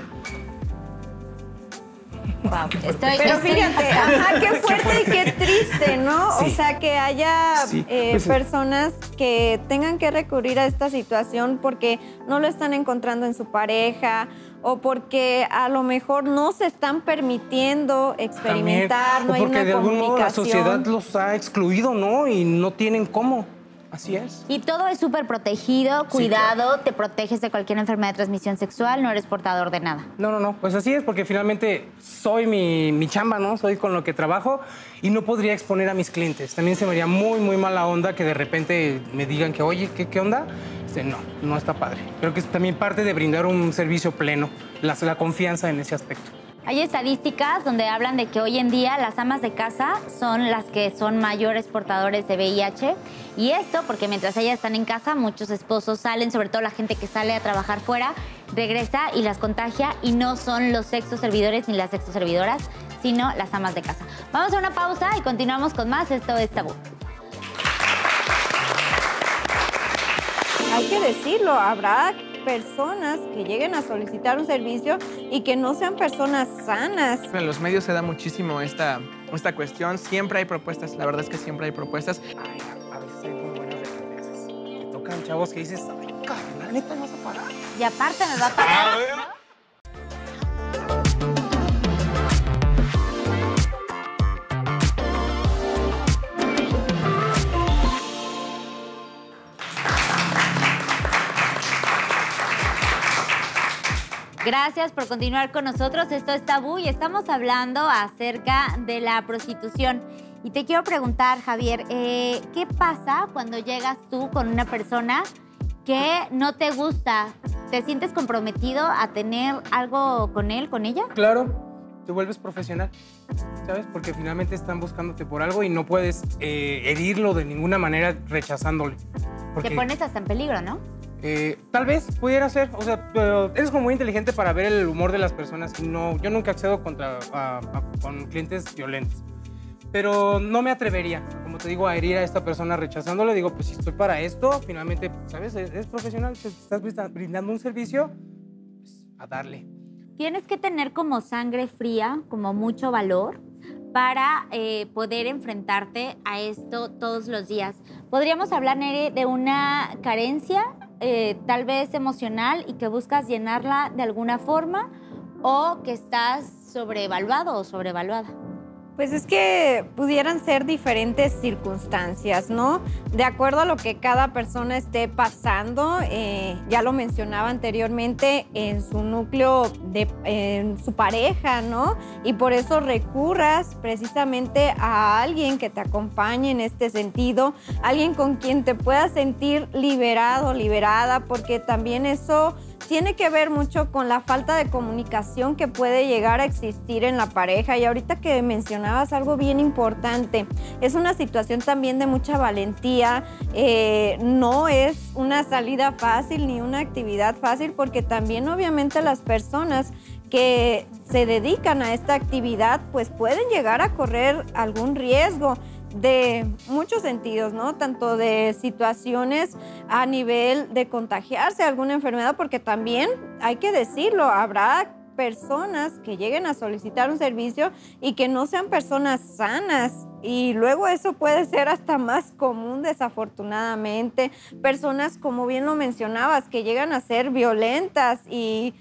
Wow, estoy, pero estoy... fíjate, ajá, qué fuerte y qué triste, ¿no? Sí. O sea, que haya sí, eh, pues, personas que tengan que recurrir a esta situación porque no lo están encontrando en su pareja o porque a lo mejor no se están permitiendo experimentar, también, no hay una de algún comunicación. Modo la sociedad los ha excluido, ¿no? Y no tienen cómo. Así es. Y todo es súper protegido, cuidado, sí, claro. Te proteges de cualquier enfermedad de transmisión sexual, no eres portador de nada. No, no, no, pues así es, porque finalmente soy mi, mi chamba, ¿no? Soy con lo que trabajo y no podría exponer a mis clientes. También se me haría muy, muy mala onda que de repente me digan que, oye, ¿qué, qué onda? Este, no, no está padre. Creo que es también parte de brindar un servicio pleno, la, la confianza en ese aspecto. Hay estadísticas donde hablan de que hoy en día las amas de casa son las que son mayores portadores de V I H. Y esto porque mientras ellas están en casa, muchos esposos salen, sobre todo la gente que sale a trabajar fuera, regresa y las contagia. Y no son los sexoservidores ni las sexoservidoras, sino las amas de casa. Vamos a una pausa y continuamos con más. Esto es Tabú. Hay que decirlo, habrá personas que lleguen a solicitar un servicio y que no sean personas sanas. En los medios se da muchísimo esta, esta cuestión. Siempre hay propuestas, la verdad es que siempre hay propuestas. Ay, a veces hay muy buenas dependencias. Me tocan chavos que dices, ay, cabrón, la neta, ¿me vas a parar? Y aparte me va a parar, ¿no? Gracias por continuar con nosotros. Esto es Tabú y estamos hablando acerca de la prostitución. Y te quiero preguntar, Javier, eh, ¿qué pasa cuando llegas tú con una persona que no te gusta? ¿Te sientes comprometido a tener algo con él, con ella? Claro, te vuelves profesional, ¿sabes? Porque finalmente están buscándote por algo y no puedes eh, herirlo de ninguna manera rechazándole. Porque... te pones hasta en peligro, ¿no? Eh, tal vez pudiera ser, o sea, pero eres como muy inteligente para ver el humor de las personas. No, yo nunca accedo contra, a, a, con clientes violentos, pero no me atrevería, como te digo, a herir a esta persona rechazándole. Digo, pues si estoy para esto, finalmente, ¿sabes? Es profesional, te estás brindando un servicio, pues, a darle. Tienes que tener como sangre fría, como mucho valor para eh, poder enfrentarte a esto todos los días. Podríamos hablar, Nere, de una carencia Eh, tal vez emocional y que buscas llenarla de alguna forma, o que estás sobrevaluado o sobrevaluada. Pues es que pudieran ser diferentes circunstancias, ¿no? De acuerdo a lo que cada persona esté pasando, eh, ya lo mencionaba anteriormente, en su núcleo, de, en su pareja, ¿no? Y por eso recurras precisamente a alguien que te acompañe en este sentido, alguien con quien te puedas sentir liberado, liberada, porque también eso... tiene que ver mucho con la falta de comunicación que puede llegar a existir en la pareja. Y ahorita que mencionabas algo bien importante, es una situación también de mucha valentía. Eh, no es una salida fácil ni una actividad fácil, porque también obviamente las personas que se dedican a esta actividad, pues pueden llegar a correr algún riesgo de muchos sentidos, ¿no? Tanto de situaciones a nivel de contagiarse a alguna enfermedad, porque también hay que decirlo, habrá personas que lleguen a solicitar un servicio y que no sean personas sanas. Y luego eso puede ser hasta más común, desafortunadamente. Personas, como bien lo mencionabas, que llegan a ser violentas y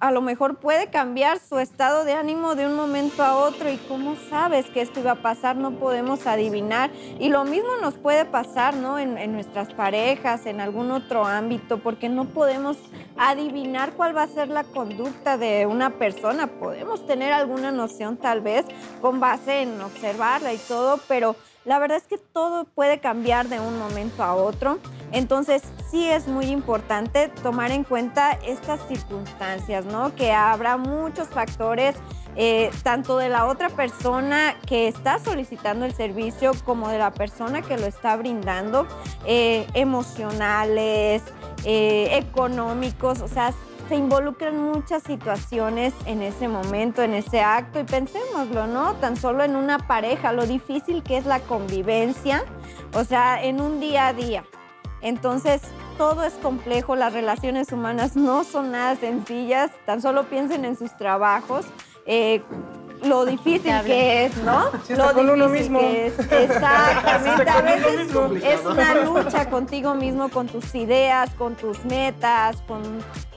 a lo mejor puede cambiar su estado de ánimo de un momento a otro. ¿Y cómo sabes que esto iba a pasar? No podemos adivinar. Y lo mismo nos puede pasar, ¿no? En, en nuestras parejas, en algún otro ámbito, porque no podemos adivinar cuál va a ser la conducta de una persona. Podemos tener alguna noción, tal vez, con base en observarla y todo, pero la verdad es que todo puede cambiar de un momento a otro. Entonces, sí es muy importante tomar en cuenta estas circunstancias, ¿no? Que habrá muchos factores, eh, tanto de la otra persona que está solicitando el servicio como de la persona que lo está brindando, eh, emocionales, eh, económicos, o sea, se involucran muchas situaciones en ese momento, en ese acto. Y pensémoslo, ¿no? Tan solo en una pareja, lo difícil que es la convivencia, o sea, en un día a día. Entonces, todo es complejo, las relaciones humanas no son nada sencillas. Tan solo piensen en sus trabajos, eh, lo difícil que es, ¿no? Sí, lo difícil uno mismo. Que es, exactamente. A veces es una lucha contigo mismo, con tus ideas, con tus metas, con,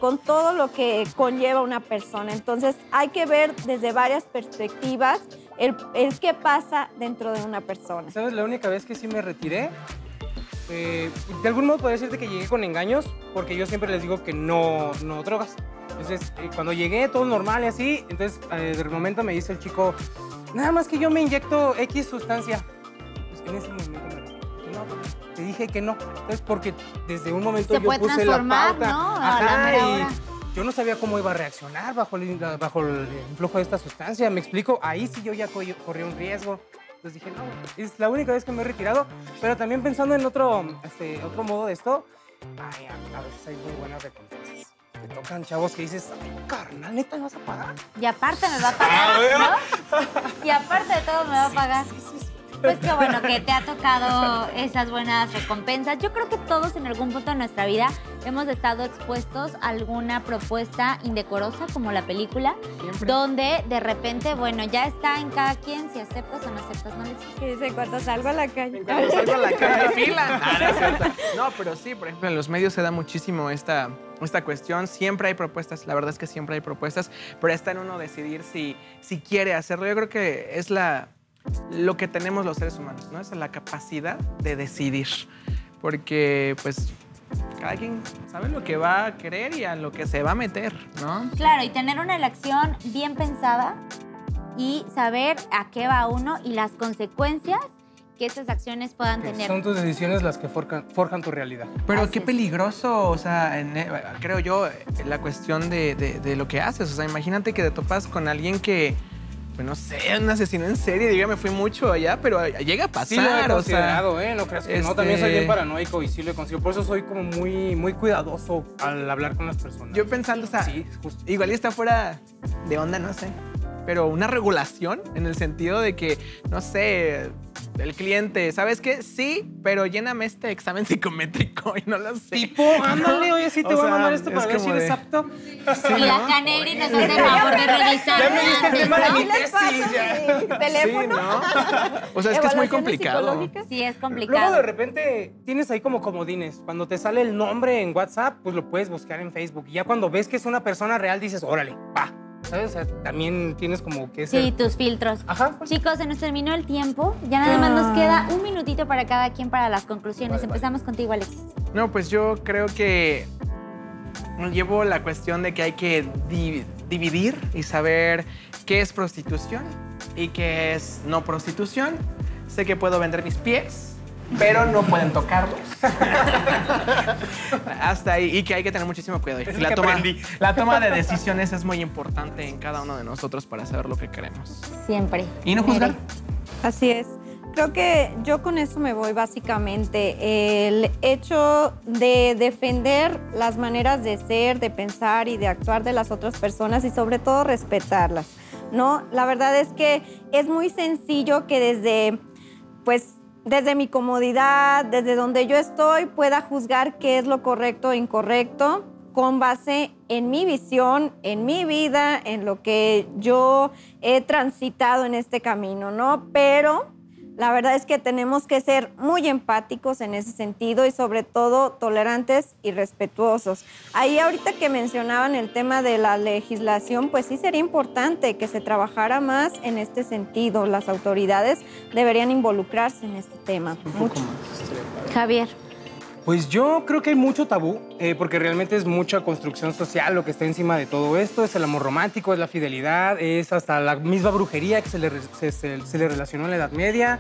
con todo lo que conlleva una persona. Entonces, hay que ver desde varias perspectivas el, el qué pasa dentro de una persona. ¿Sabes? La única vez que sí me retiré, Eh, de algún modo podría decirte que llegué con engaños, porque yo siempre les digo que no, no drogas. Entonces, eh, cuando llegué, todo normal y así, entonces, eh, de momento me dice el chico, nada más que yo me inyecto X sustancia. Pues en ese momento me dijo, no, te dije que no. Entonces, porque desde un momento yo puse la pauta. ¿No? Ajá, la y yo no sabía cómo iba a reaccionar bajo el, bajo el influjo de esta sustancia. ¿Me explico? Ahí sí yo ya corría un riesgo. Entonces dije, no, es la única vez que me he retirado, pero también pensando en otro, este, otro modo de esto, ay, a veces hay muy buenas recompensas. Te tocan chavos que dices, ay, carnal, ¿neta me vas a pagar? Y aparte me va a pagar, ¿no? Y aparte de todo me va a pagar. Sí, sí, sí, sí. Pues qué bueno que te ha tocado esas buenas recompensas. Yo creo que todos en algún punto de nuestra vida hemos estado expuestos a alguna propuesta indecorosa, como la película, siempre, donde de repente, bueno, ya está en cada quien si aceptas o no aceptas, ¿no? Que dice, cuando salgo a la calle. Cuando salgo a la calle, fila. No, pero sí, por ejemplo, en los medios se da muchísimo esta, esta cuestión. Siempre hay propuestas, la verdad es que siempre hay propuestas, pero está en uno decidir si, si quiere hacerlo. Yo creo que es la, lo que tenemos los seres humanos, ¿no? Es la capacidad de decidir, porque, pues, cada quien sabe lo que va a querer y a lo que se va a meter, ¿no? Claro, y tener una elección bien pensada y saber a qué va uno y las consecuencias que estas acciones puedan que tener. Son tus decisiones las que forjan, forjan tu realidad. Pero así qué es peligroso, o sea, en, creo yo, la cuestión de, de, de lo que haces. O sea, imagínate que te topas con alguien que, pues no sé, un asesino en serie, dígame, fui mucho allá, pero llega a pasar. Sí lo he considerado, o sea, ¿eh? No creas que este... no, también soy bien paranoico y sí lo he considerado. Por eso soy como muy, muy cuidadoso al hablar con las personas. Yo pensando, o sea, sí, justo, igual está fuera de onda, no sé, pero una regulación en el sentido de que, no sé, el cliente, ¿sabes qué? Sí, pero lléname este examen psicométrico y no lo sé. Tipo, ándale, oye, sí te voy a mandar esto para ver si eres apto. Y la Caneri nos hace favor de revisar. Ya me diste el tema de mi tesis. ¿Teléfono? O sea, es que es muy complicado. Sí, es complicado. Luego, de repente, tienes ahí como comodines. Cuando te sale el nombre en WhatsApp, pues lo puedes buscar en Facebook. Y ya cuando ves que es una persona real, dices, órale, va. ¿Sabes? O sea, también tienes como que ser... Sí, tus filtros. Ajá. Chicos, se nos terminó el tiempo. Ya nada más nos queda un minutito para cada quien para las conclusiones. Vale, Empezamos vale. contigo, Alexis. No, pues yo creo que llevo la cuestión de que hay que di dividir y saber qué es prostitución y qué es no prostitución. Sé que puedo vender mis pies, pero no pueden tocarlos. Hasta ahí. Y que hay que tener muchísimo cuidado. Es la, toma, la toma de decisiones es muy importante en cada uno de nosotros para saber lo que queremos. Siempre. Y no juzgar. Así es. Creo que yo con eso me voy básicamente. El hecho de defender las maneras de ser, de pensar y de actuar de las otras personas y sobre todo respetarlas, ¿no? La verdad es que es muy sencillo que desde, pues, desde mi comodidad, desde donde yo estoy, pueda juzgar qué es lo correcto o incorrecto con base en mi visión, en mi vida, en lo que yo he transitado en este camino, ¿no? Pero la verdad es que tenemos que ser muy empáticos en ese sentido y sobre todo tolerantes y respetuosos. Ahí ahorita que mencionaban el tema de la legislación, pues sí sería importante que se trabajara más en este sentido. Las autoridades deberían involucrarse en este tema. Mucho. Javier. Pues yo creo que hay mucho tabú, eh, porque realmente es mucha construcción social lo que está encima de todo esto. Es el amor romántico, es la fidelidad, es hasta la misma brujería que se le, se, se, se le relacionó en la Edad Media.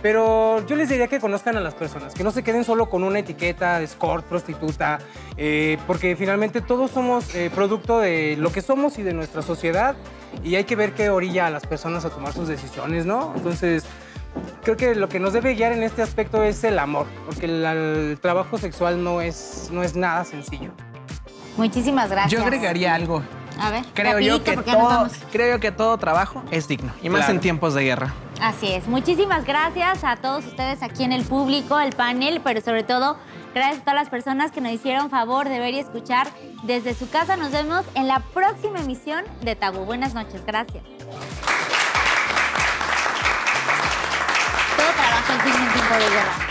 Pero yo les diría que conozcan a las personas, que no se queden solo con una etiqueta de escort, prostituta, eh, porque finalmente todos somos eh, producto de lo que somos y de nuestra sociedad, y hay que ver qué orilla a las personas a tomar sus decisiones, ¿no? Entonces, creo que lo que nos debe guiar en este aspecto es el amor, porque el, el trabajo sexual no es, no es nada sencillo. Muchísimas gracias. Yo agregaría algo. A ver, creo, rapidito, yo, que todo, creo yo que todo trabajo es digno, y más claro. en tiempos de guerra. Así es. Muchísimas gracias a todos ustedes aquí en el público, el panel, pero sobre todo gracias a todas las personas que nos hicieron favor de ver y escuchar desde su casa. Nos vemos en la próxima emisión de Tabú. Buenas noches. Gracias. Trabajo en un tiempo de guerra.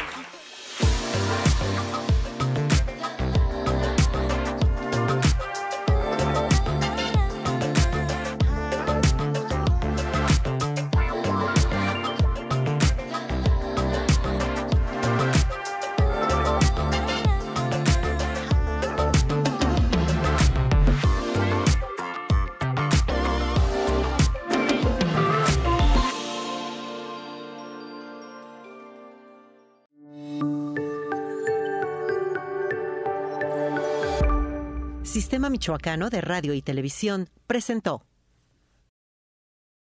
Sistema Michoacano de Radio y Televisión presentó.